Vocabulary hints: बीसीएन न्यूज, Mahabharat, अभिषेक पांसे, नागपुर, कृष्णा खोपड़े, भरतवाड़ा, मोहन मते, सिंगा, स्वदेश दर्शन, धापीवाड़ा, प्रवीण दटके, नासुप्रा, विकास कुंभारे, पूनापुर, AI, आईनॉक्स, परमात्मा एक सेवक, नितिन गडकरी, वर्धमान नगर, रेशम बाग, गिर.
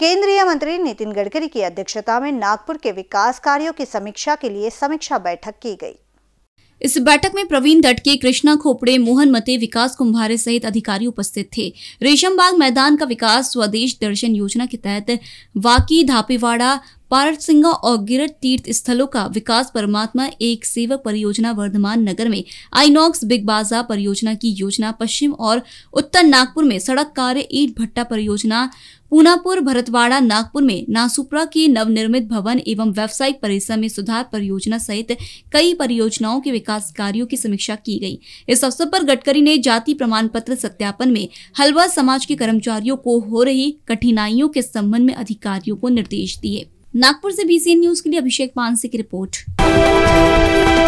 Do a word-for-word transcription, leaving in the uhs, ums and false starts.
केंद्रीय मंत्री नितिन गडकरी की अध्यक्षता में नागपुर के विकास कार्यों की समीक्षा के लिए समीक्षा बैठक की गई। इस बैठक में प्रवीण दटके, कृष्णा खोपड़े, मोहन मते, विकास कुंभारे सहित अधिकारी उपस्थित थे। रेशम बाग मैदान का विकास स्वदेश दर्शन योजना के तहत वाकी, धापीवाड़ा, पार्ट सिंगा और गिर तीर्थ स्थलों का विकास, परमात्मा एक सेवक परियोजना, वर्धमान नगर में आईनॉक्स बिग बाजार परियोजना की योजना, पश्चिम और उत्तर नागपुर में सड़क कार्य, ईट भट्टा परियोजना, पूनापुर, भरतवाड़ा, नागपुर में नासुप्रा के नवनिर्मित भवन एवं व्यावसायिक परिसर में सुधार परियोजना सहित कई परियोजनाओं के विकास कार्यों की समीक्षा की गई। इस अवसर पर गडकरी ने जाति प्रमाण पत्र सत्यापन में हलवा समाज के कर्मचारियों को हो रही कठिनाइयों के संबंध में अधिकारियों को निर्देश दिए। नागपुर से बीसीएन न्यूज के लिए अभिषेक पांसे की रिपोर्ट।